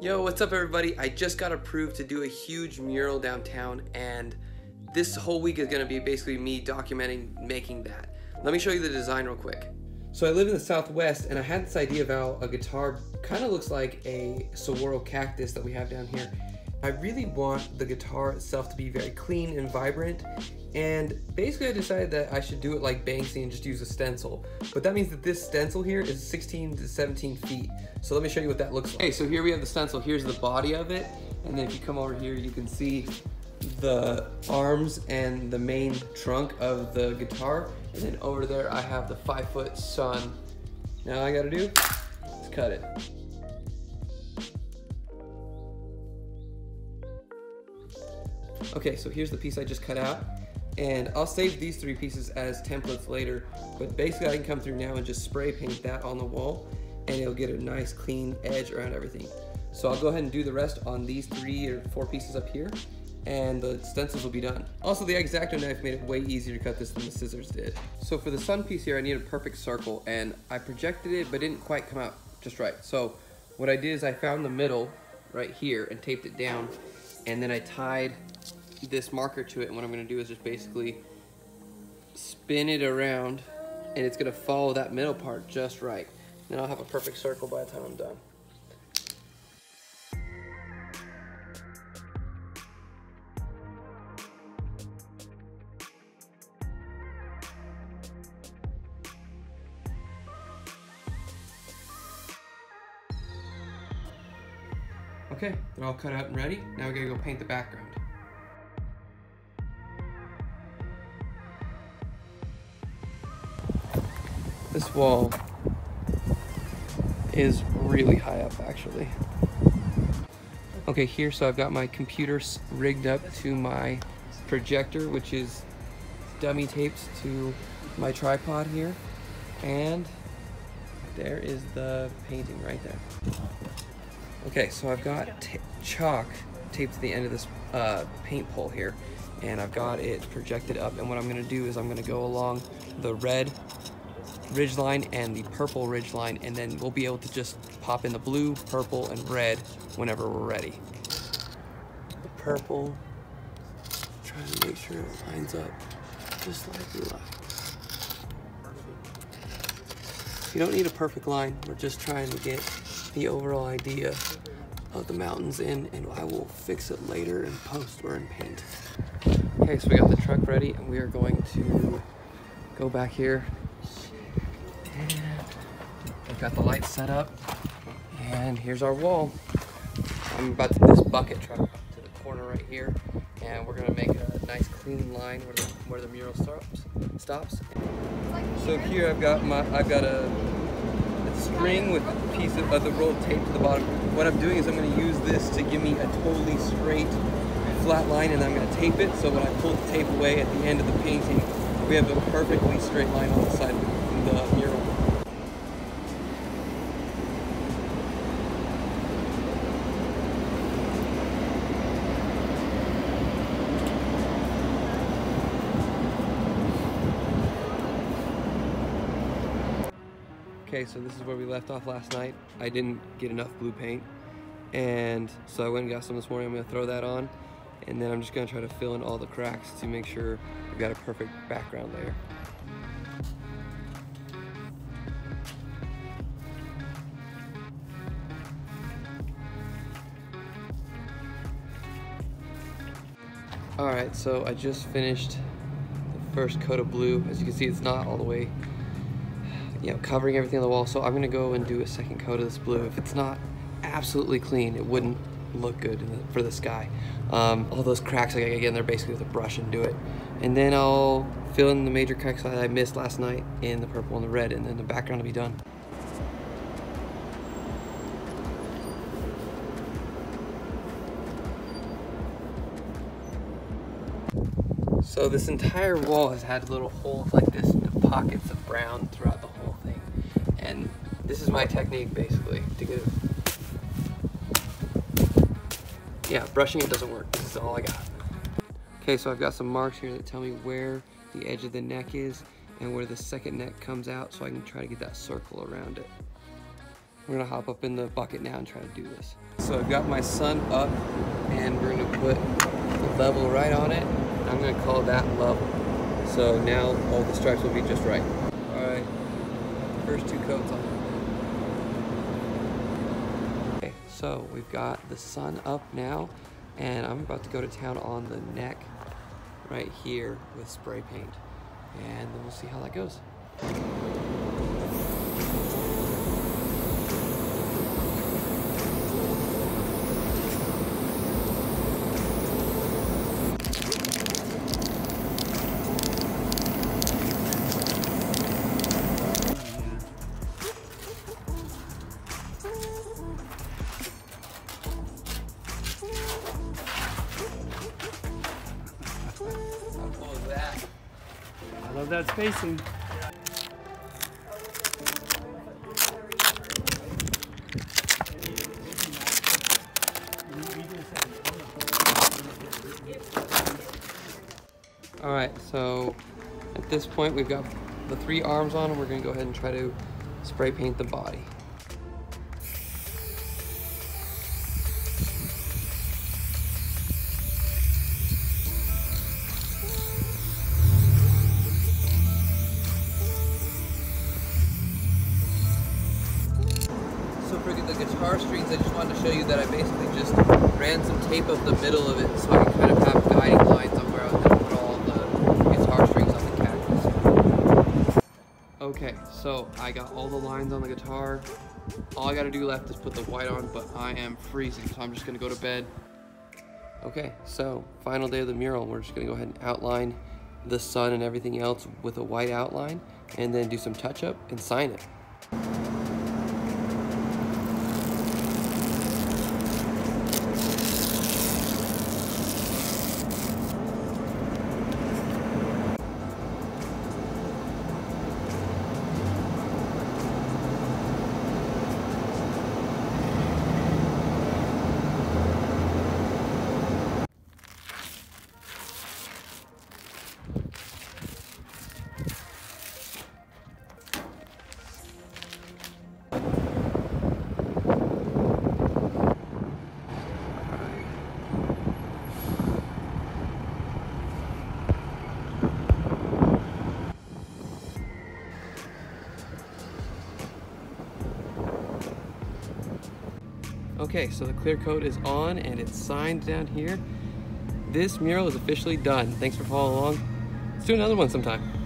Yo, what's up everybody? I just got approved to do a huge mural downtown, and this whole week is going to be basically me documenting making that. Let me show you the design real quick. So I live in the Southwest, and I had this idea of how a guitar kind of looks like a saguaro cactus that we have down here. I really want the guitar itself to be very clean and vibrant, and basically I decided that I should do it like Banksy and just use a stencil. But that means that this stencil here is 16 to 17 feet. So let me show you what that looks like. Okay, so here we have the stencil. Here's the body of it, and then if you come over here you can see the arms and the main trunk of the guitar, and then over there I have the 5-foot sun. Now all I gotta do is cut it. Okay, so here's the piece I just cut out, and I'll save these three pieces as templates later, but basically I can come through now and just spray paint that on the wall, and it'll get a nice clean edge around everything. So I'll go ahead and do the rest on these 3 or 4 pieces up here, and the stencils will be done. Also, the X-Acto knife made it way easier to cut this than the scissors did. So for the sun piece here, I need a perfect circle, and I projected it, but it didn't quite come out just right. So what I did is I found the middle right here and taped it down, and then I tied this marker to it, and what I'm going to do is just basically spin it around, and it's going to follow that middle part just right. Then I'll have a perfect circle by the time I'm done. Okay, they're all cut out and ready. Now we gotta go paint the background. This wall is really high up, actually. Okay, here, so I've got my computer rigged up to my projector, which is dummy tapes to my tripod here. And there is the painting right there. Okay, so I've got chalk taped to the end of this paint pole here, and I've got it projected up, and what I'm going to do is I'm going to go along the red ridge line and the purple ridge line, and then we'll be able to just pop in the blue, purple, and red whenever we're ready. The purple, trying to make sure it lines up just like the left. You don't need a perfect line, we're just trying to get the overall idea of the mountains in, and I will fix it later in post or in paint. Okay, so we got the truck ready, and we are going to go back here, and we've got the lights set up, and here's our wall. I'm about to this bucket truck up to the corner right here, and we're going to make a nice clean line where the mural stops. So here I've got a string with a piece of the roll tape to the bottom. What I'm doing is I'm going to use this to give me a totally straight flat line, and I'm going to tape it, so when I pull the tape away at the end of the painting, we have a perfectly straight line on the side of the mural. Okay, so this is where we left off last night. I didn't get enough blue paint, and so I went and got some this morning. I'm going to throw that on, and then I'm just going to try to fill in all the cracks to make sure we've got a perfect background layer. Alright, so I just finished the first coat of blue. As you can see, it's not all the way, you know, covering everything on the wall, so I'm gonna go and do a second coat of this blue. If it's not absolutely clean, it wouldn't look good for the sky. All those cracks, like, again, they're basically with a brush and do it, and then I'll fill in the major cracks that I missed last night in the purple and the red, and then the background will be done. So this entire wall has had little holes like this into pockets of brown throughout the whole. And this is my technique, basically, to get it. Yeah, brushing it doesn't work. This is all I got. Okay, so I've got some marks here that tell me where the edge of the neck is and where the second neck comes out, so I can try to get that circle around it. We're gonna hop up in the bucket now and try to do this. So I've got my sun up and we're gonna put the level right on it. I'm gonna call that level. So now all the stripes will be just right. All right, first two coats on. Okay, so we've got the sun up now and I'm about to go to town on the neck right here with spray paint. And then we'll see how that goes. Love that spacing. All right, so at this point we've got the three arms on and we're gonna go ahead and try to spray paint the body. Strings, I just wanted to show you that I basically just ran some tape up the middle of it so I can kind of have guiding lines on where I was going to put all the guitar strings on the cactus. Okay, so I got all the lines on the guitar. All I got to do left is put the white on, but I am freezing, so I'm just going to go to bed. Okay, so final day of the mural. We're just going to go ahead and outline the sun and everything else with a white outline, and then do some touch-up and sign it. Okay, so the clear coat is on and it's signed down here. This mural is officially done. Thanks for following along. Let's do another one sometime.